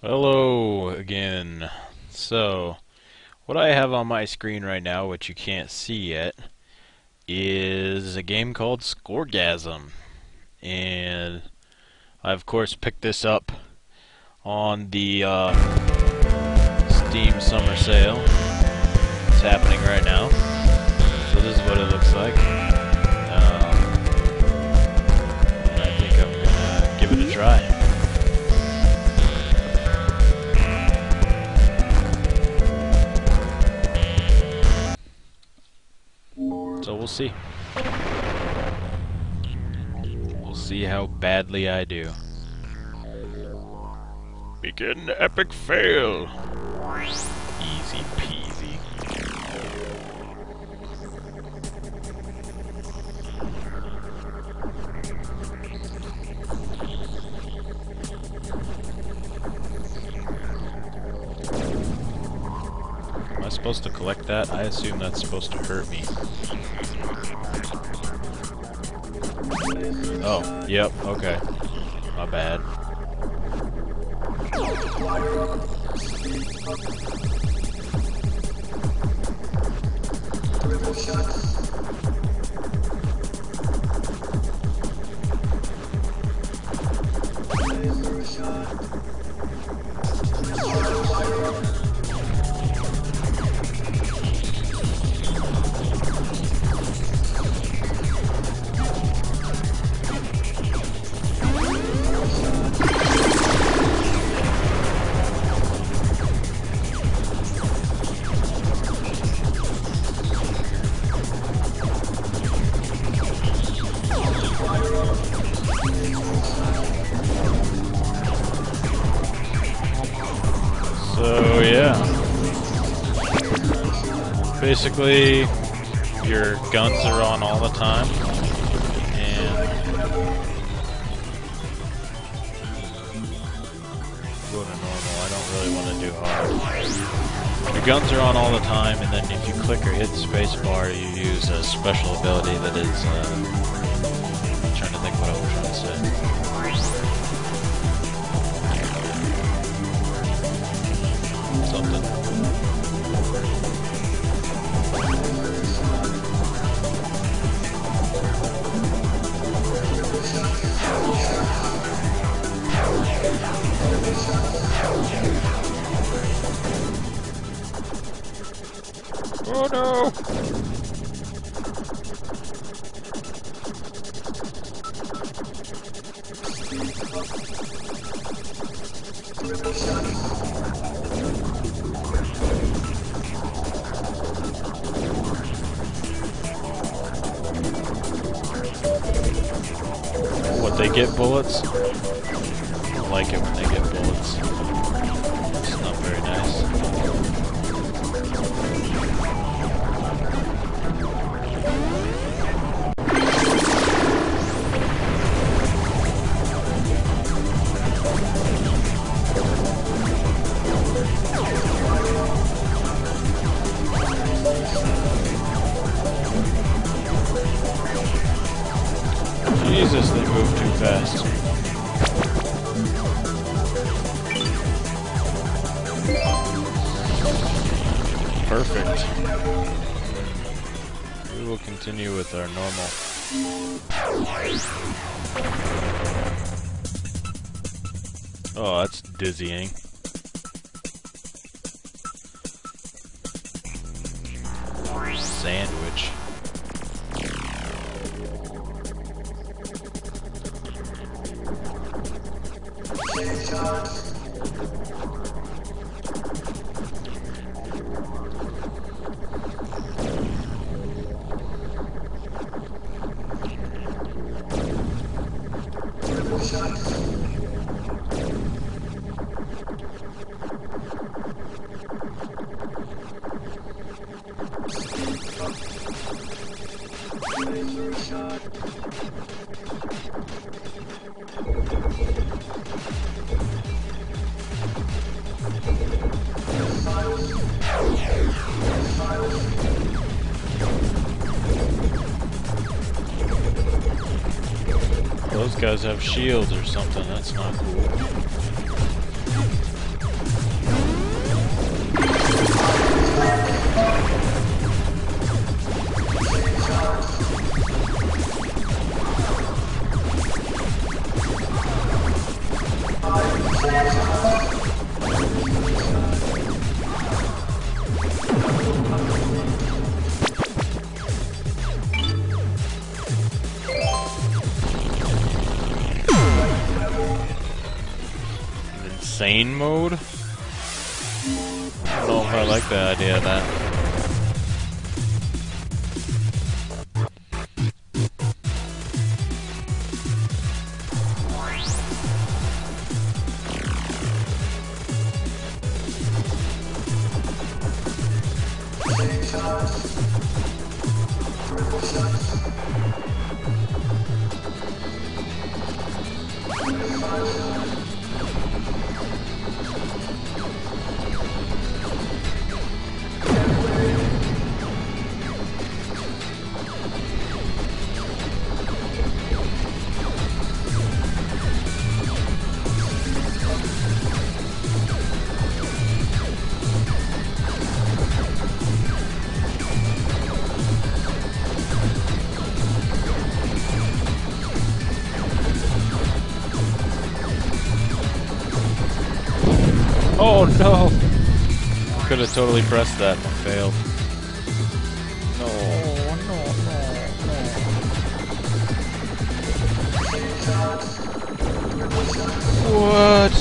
Hello again. So, what I have on my screen right now, which you can't see yet, is a game called Scoregasm. And I, of course, picked this up on the Steam summer sale. It's happening right now. So this is what it looks like. And I think I'm gonna give it a try. So we'll see. We'll see how badly I do. Begin epic fail! Easy peasy. Am I supposed to collect that? I assume that's supposed to hurt me. Oh, yep, okay. My bad. So yeah, basically your guns are on all the time, and go to normal, I don't really want to do hard. Your guns are on all the time, and then if you click or hit the space bar, you use a special ability that is, I'm trying to think what I was trying to say. Something. Oh no! They get bullets? I don't like it when they get bullets. It's not very nice. Jesus, they move too fast. Perfect. We will continue with our normal. Oh, that's dizzying. Sandwich. Those guys have shields or something, that's not cool. Insane mode? I don't know if I like the idea of that. Oh no! Could have totally pressed that but failed. No, no, no, no. What?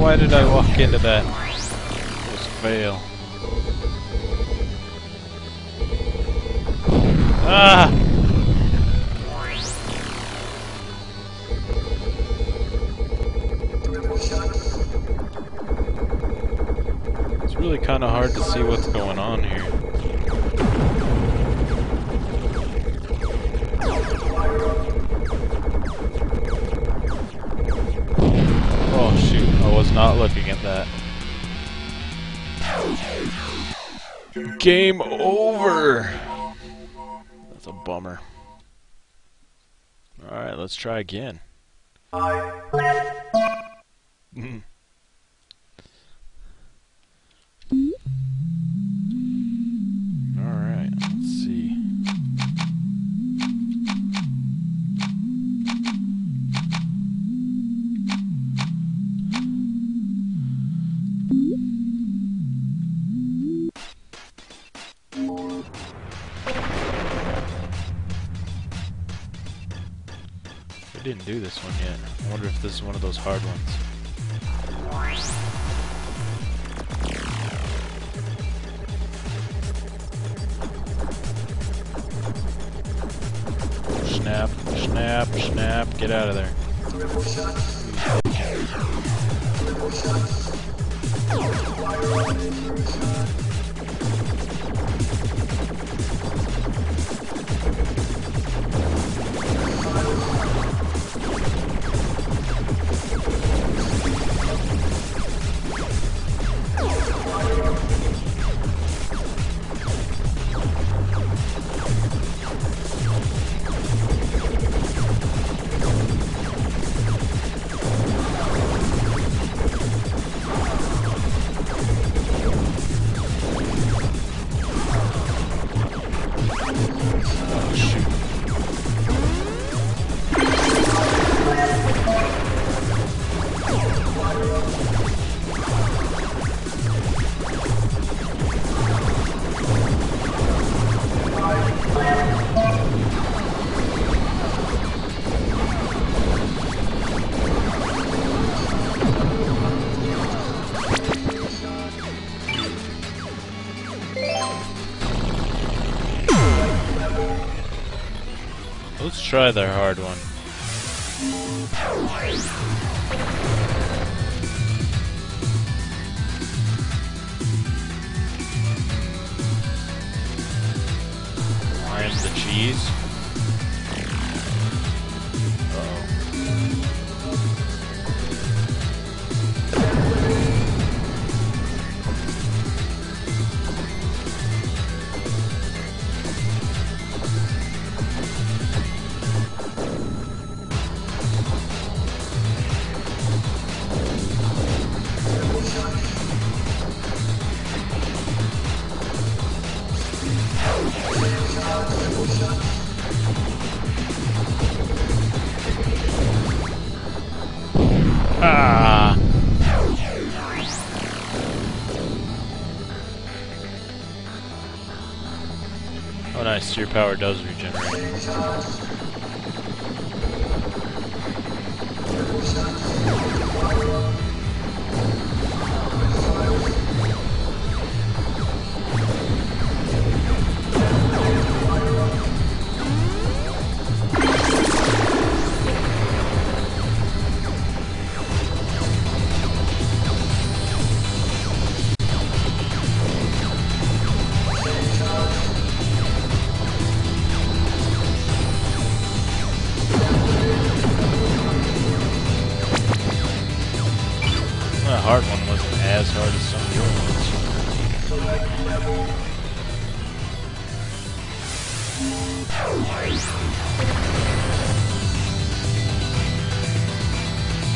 Why did I walk into that? Just fail. Ah! It's really kind of hard to see what's going on here. Not looking at that. Game over! That's a bummer. Alright, let's try again. Alright, let's see. I didn't do this one yet. I wonder if this is one of those hard ones. Snap, snap, snap, get out of there. Let's try their hard one. Limes the cheese. Ah. Oh nice, your power does regenerate. Hard one wasn't as hard as some of your ones.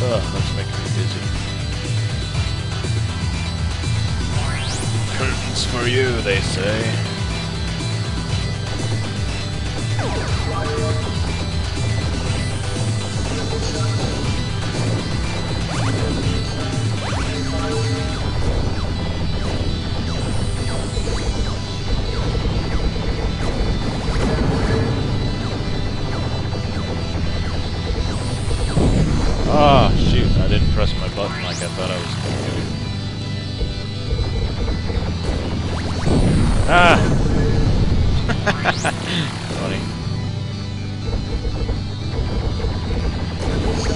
Ugh, that's making me dizzy. Curtains for you, they say. Button like I thought I was going to do. Ah! Funny. What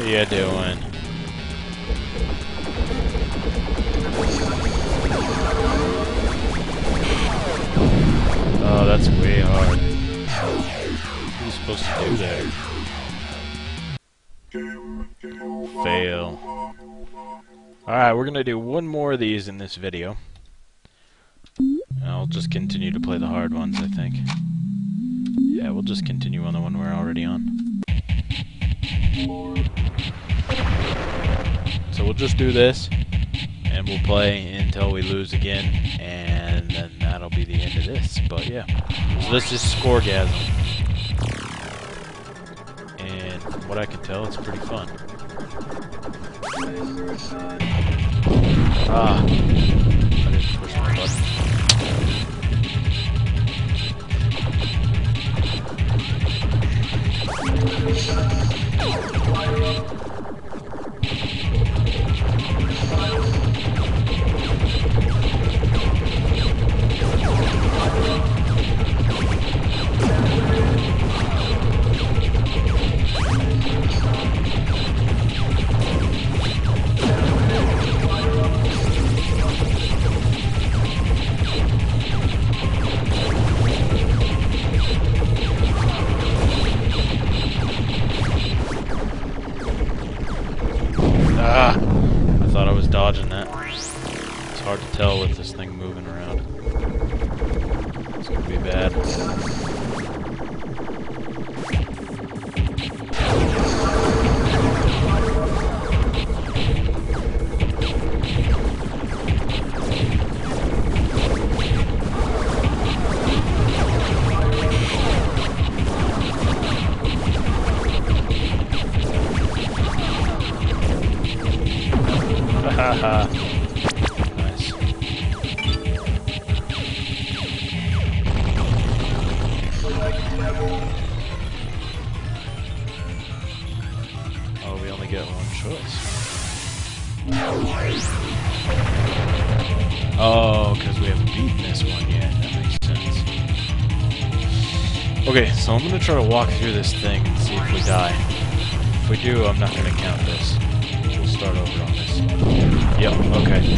are you doing? Oh, that's way hard. What are you supposed to do there? Fail. Alright, we're gonna do one more of these in this video. I'll just continue to play the hard ones, I think. Yeah, we'll just continue on the one we're already on. So we'll just do this, and we'll play until we lose again, and then that'll be the end of this, but yeah. So this is Scoregasm. And from what I can tell, it's pretty fun. Ah, I didn't push my button. Dodging that. It's hard to tell with this thing moving around. It's gonna be bad. Haha. Nice. Oh, we only get one choice. Oh, because we haven't beaten this one yet. That makes sense. Okay, so I'm going to try to walk through this thing and see if we die. If we do, I'm not going to count this. We'll start over on this. Yep, okay. So.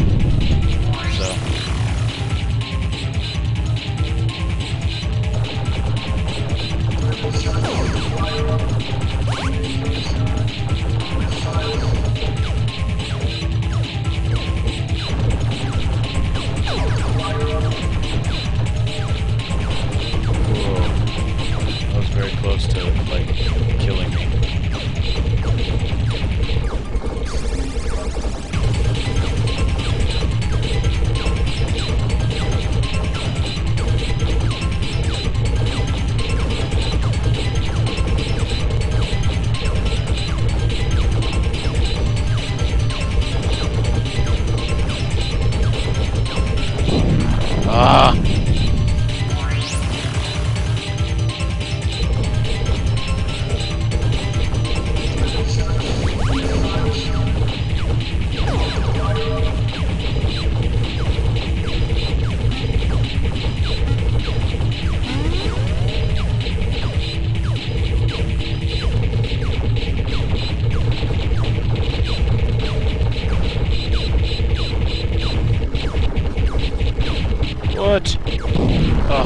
Whoa. That was very close to, like, killing me. What? Oh.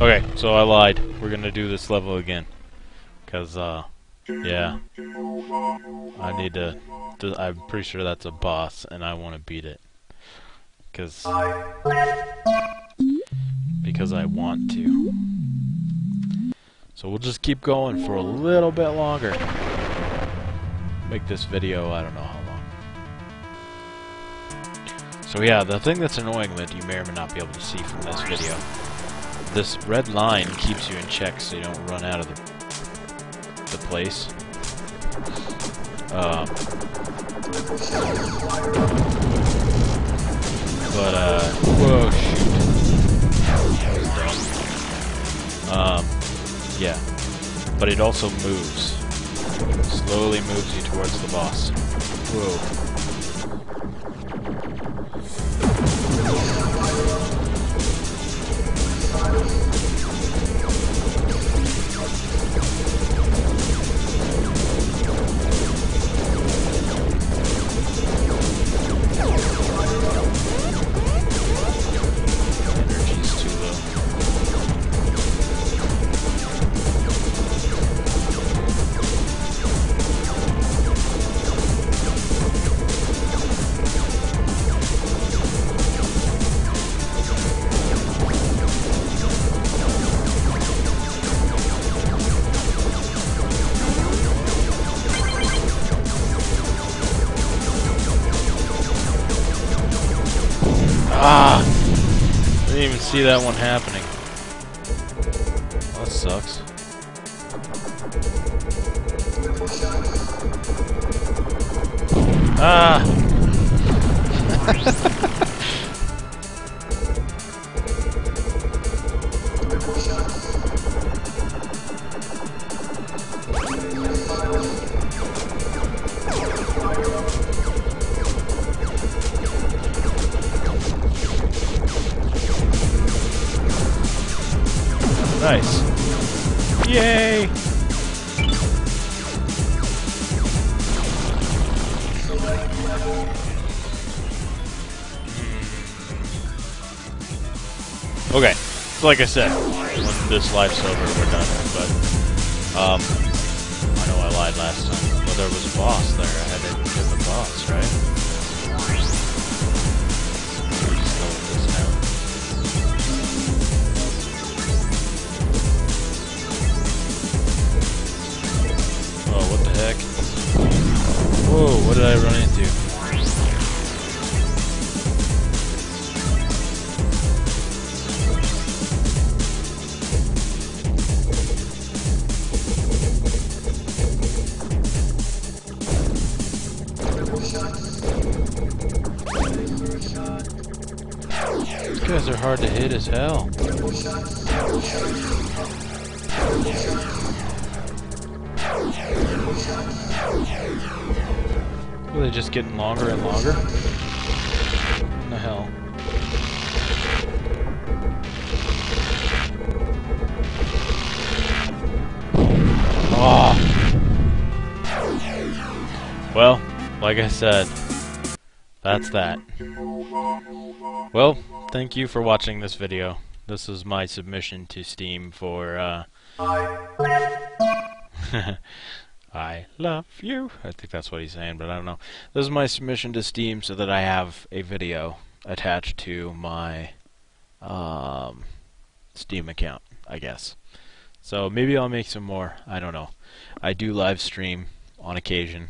Okay, so I lied. We're gonna do this level again. Cause, yeah. I need to... I'm pretty sure that's a boss, and I want to beat it. Cause... because I want to. So we'll just keep going for a little bit longer. Make this video, I don't know how long. So yeah, the thing that's annoying that you may or may not be able to see from this video, this red line keeps you in check so you don't run out of the place. Whoa, shoot. Yeah. But it also moves. It slowly moves you towards the boss. Whoa. didn't even see that one happening. That sucks. Ah! Nice. Yay! Okay, so like I said, when this life's over, we're done. But I know I lied last time. Well, there was a boss there. I had to hit the boss, right? Whoa, what did I run into? These guys are hard to hit as hell. Are they just getting longer and longer? What the hell? Oh. Well, like I said, that's that. Well, thank you for watching this video. This is my submission to Steam for, I love you. I think that's what he's saying, but I don't know. This is my submission to Steam so that I have a video attached to my Steam account, I guess. So maybe I'll make some more. I don't know. I do live stream on occasion.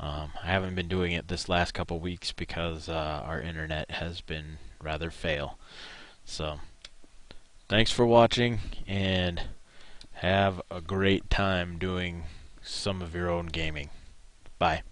I haven't been doing it this last couple weeks because our internet has been rather fail. So thanks for watching, and have a great time doing some of your own gaming. Bye.